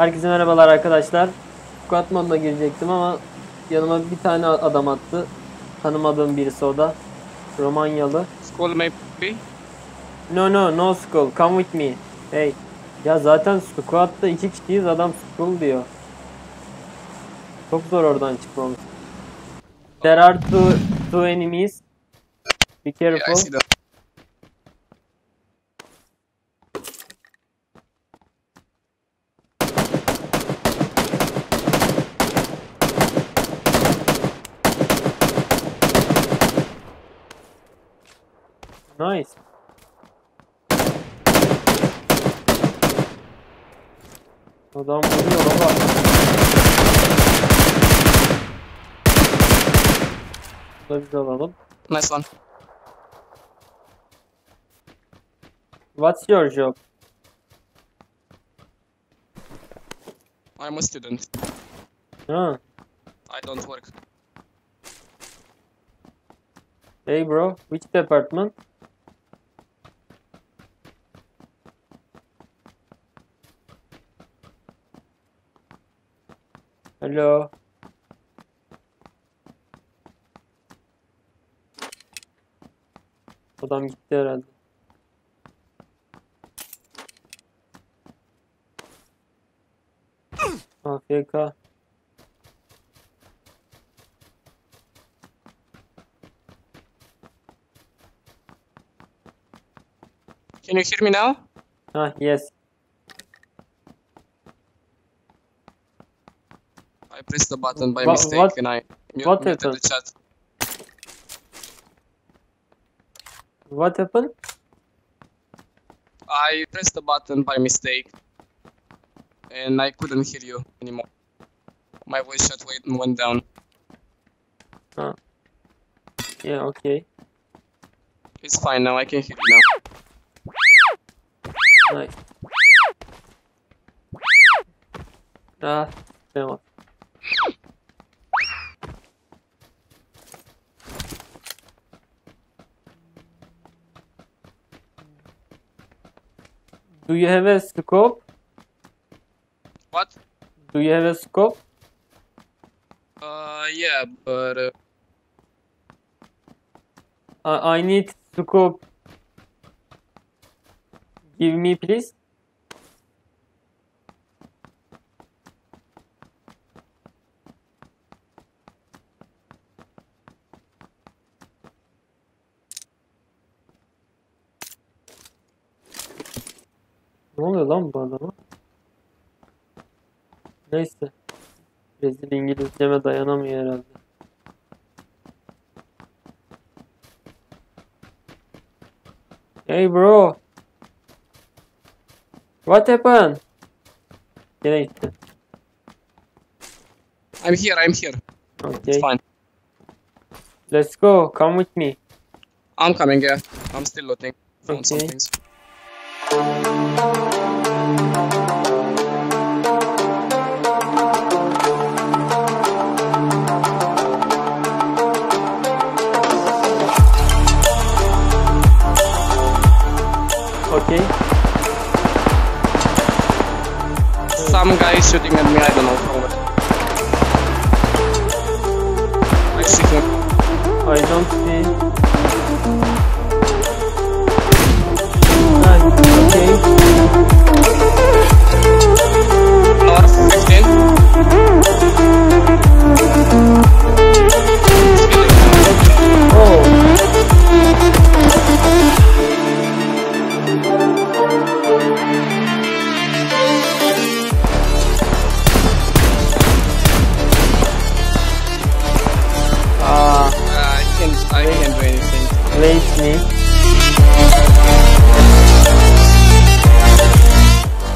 Herkese merhabalar arkadaşlar. Squat moduna girecektim ama yanıma bir tane adam attı. Tanımadığım birisi o da. Romanyalı. School maybe? No no no school. Come with me. Hey. Ya zaten squat'ta iki kişiyiz, adam school diyor. Çok zor oradan çıkmamız. There are two enemies. Be careful. Yeah, nice. Adam vuruyor baba. Burada biz alalım. Nice one. What's your job? I'm a student. Ha. I don't work. Hey bro, which department? Hello. Adam gitti herhalde. AFK. Can you hear me now? Ah, yes. I pressed the button by mistake and I muted the chat. What happened? I pressed the button by mistake and I couldn't hear you anymore. My voice chat went down. Huh. Yeah, okay. It's fine now, I can hear you now. Nice. Ah, damn it. Do you have a scope? What? Do you have a scope? Yeah, but... I need scope. Give me, please. Ne oluyor lan bu adama? Neyse. Rezil İngilizceme dayanamıyor herhalde. Hey bro. What happened? Yine gitti. I'm here. Okay. It's fine. Let's go. Come with me. I'm coming here. I'm still looting. Okay. Some things. Okay. Some guy is shooting at me, I don't know from where. I see him. I don't see. Nice, okay. North 15. Oh. I can't do anything. Place me.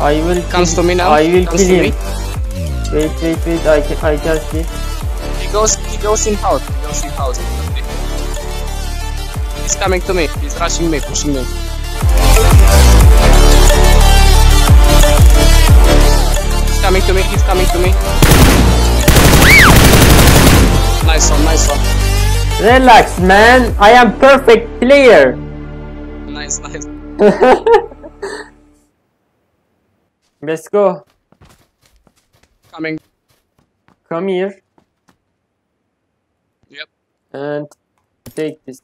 I will comes to me now. I will kill him. Wait. I can see. He goes in house. He's coming to me. He's rushing me, pushing me. He's coming to me. Nice one. Relax, man. I am perfect player. Nice. Let's go. coming. Come here. Yep. And take this.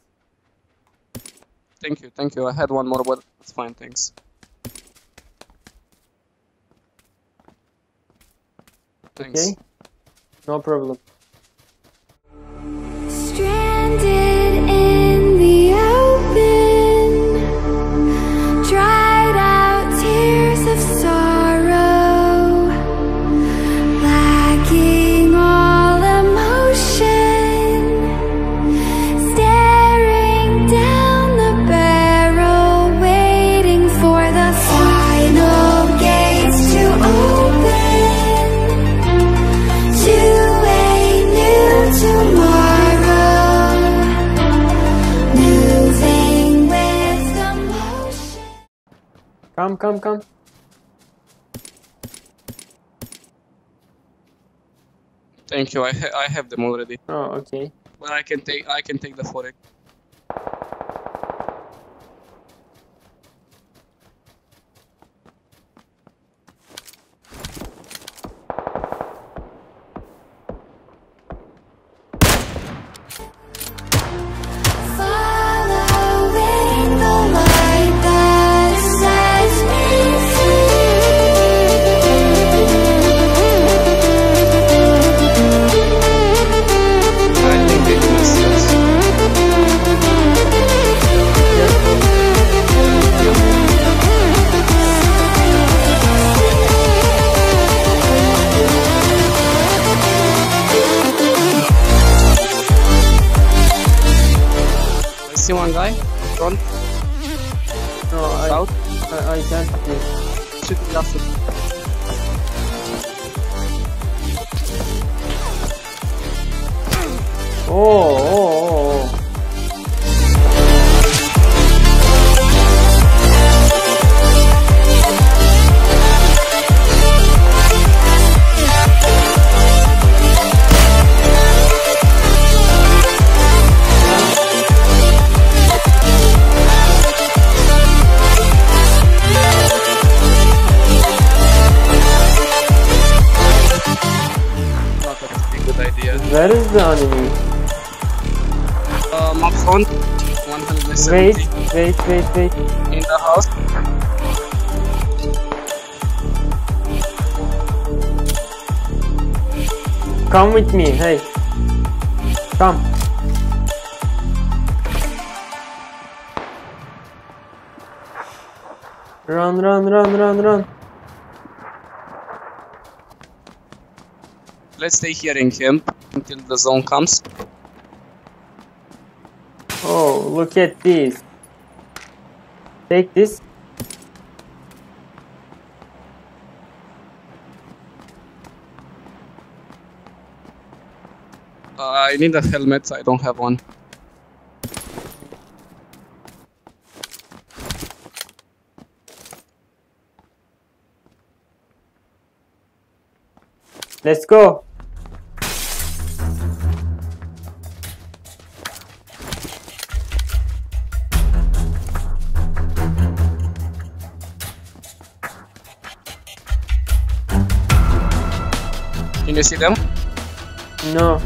Thank you, thank you. I had one more, but it's fine, thanks. Thanks. Okay, no problem. Come, come, come. Thank you. I have them already. Oh, okay. Well, I can take the fork. One guy, front. No, I can't do it. Shoot the last one. Oh. Where is the enemy? Up front. 170. Wait. In the house. Come with me, hey. Come. Run. Let's stay here in camp until the zone comes. Oh, look at this. Take this. I need a helmet, I don't have one. Let's go. Can you see them? No.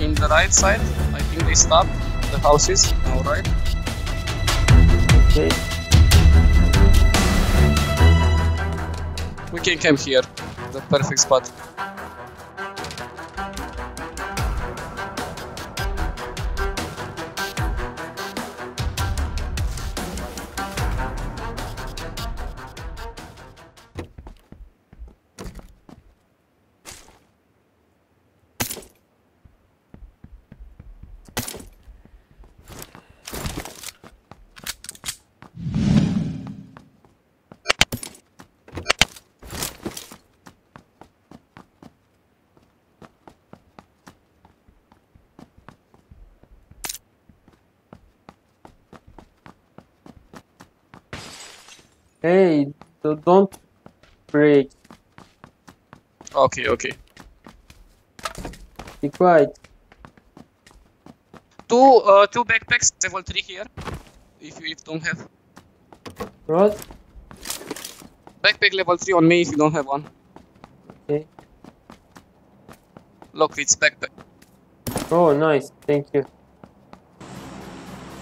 In the right side, I think they stopped. The houses, all right. Okay. We can camp here. The perfect spot. Hey, don't break. Okay. Be quiet. Two backpacks, level 3 here. If you don't have. What? Backpack level 3 on me if you don't have one. Look, it's backpack. Oh, nice. Thank you.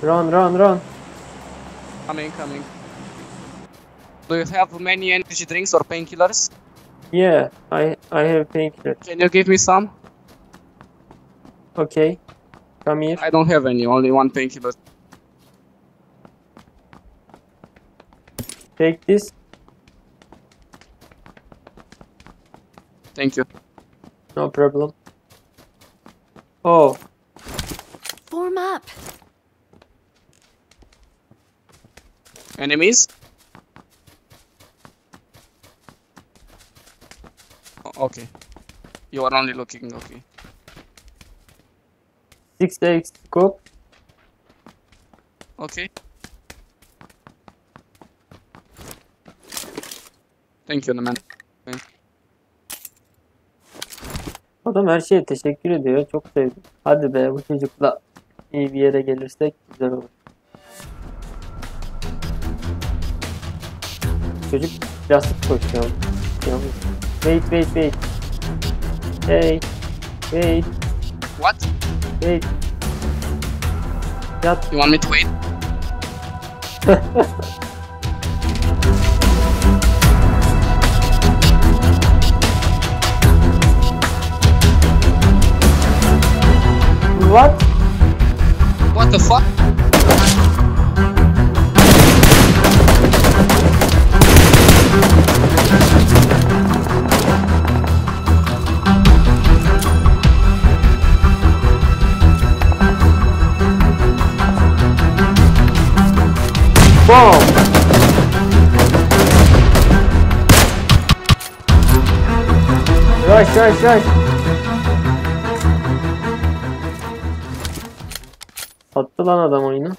Run, run, run. Coming, coming. Do you have many energy drinks or painkillers? Yeah, I have painkillers. Can you give me some? Okay. Come here. I don't have any, only one painkiller. Take this. Thank you. No problem. Oh. Form up. Enemies? Okay. You are only looking, okay. 6x scope. Okay. Thank you, man. Adam her şeye teşekkür ediyor. Çok sevdim. Hadi be bu çocukla iyi bir yere gelirsek güzel olur. Çocuk yastık koşuyor. Wait, wait, wait. Hey. Wait. What? Wait. Yat. You want me to wait? What? What the fuck? Whoa! Rush, rush, rush! Attı lan adam oyunu.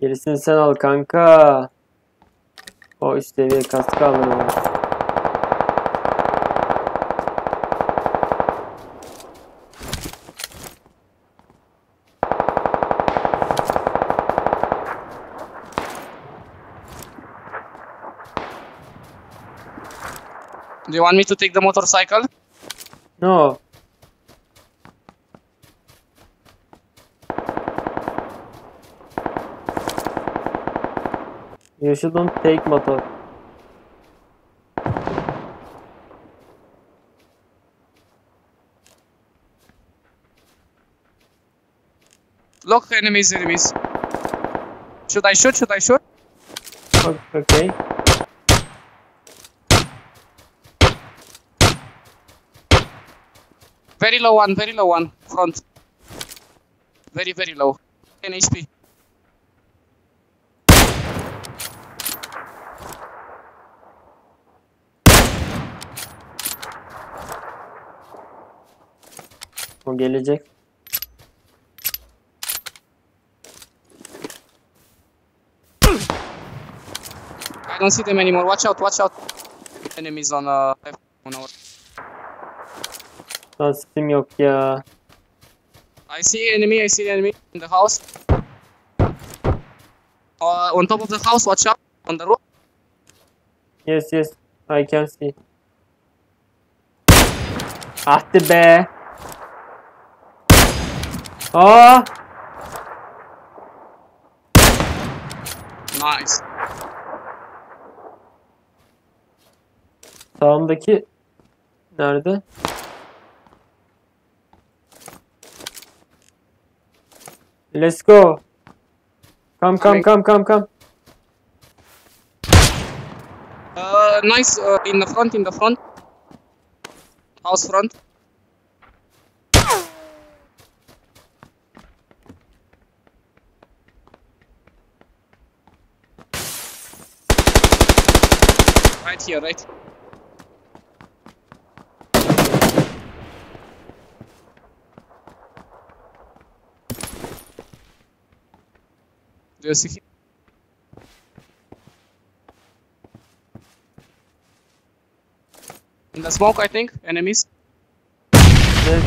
Gerisini sen al kanka. O üst seviye kaskı alır. Do you want me to take the motorcycle? No. You shouldn't take motor. Look, enemies, enemies. Should I shoot? Should I shoot? Okay. Very low one, front. Very, very low. 10 HP. O gelecek. I don't see them anymore. Watch out, watch out. Enemies on our... Lastim yok ya. I see enemy in the house. On top of the house, watch out on the roof. Yes, yes, I can see. Ahdi be. Oh. Nice. Sağımdaki nerede? Let's go. Come, come, come, come, come. Nice. In the front, in the front. House front. Right here, right. Do you see him? In the smoke, I think. Enemies. Dead.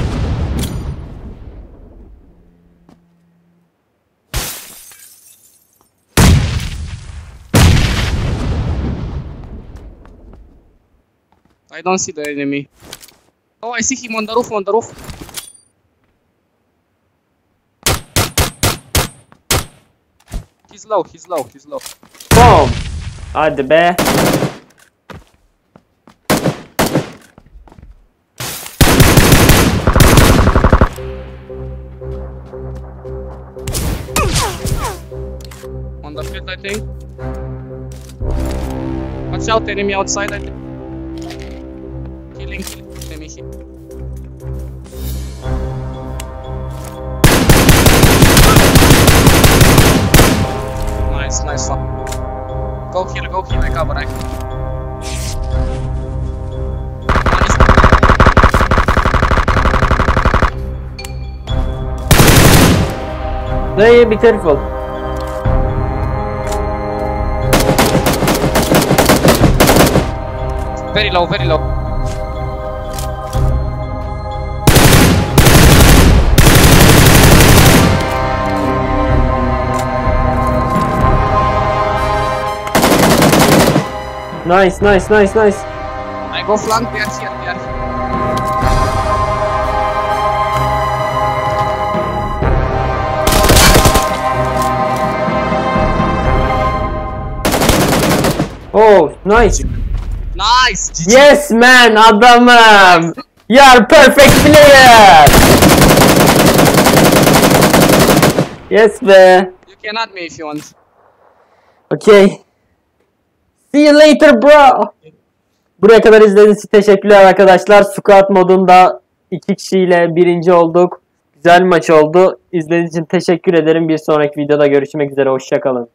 I don't see the enemy. Oh, I see him on the roof, on the roof. He's low, he's low, he's low. Boom! At the bear. On the pit, I think. Watch out, enemy outside, I think. Killing, killing. Enemy here. Nice, nice one. Go heal, I cover, I cover. Hey, be careful. Very low, very low. Nice, nice, nice, nice. I go flank, they are here, they are here. Oh, nice. Nice! GG. Yes, man, adamım! You're perfect player! Yes, be! You can add me if you want. Okay. See you later, bro! Buraya kadar izlediğiniz için teşekkürler arkadaşlar. Squad modunda 2 kişiyle birinci olduk. Güzel maç oldu. İzlediğiniz için teşekkür ederim. Bir sonraki videoda görüşmek üzere. Hoşça kalın.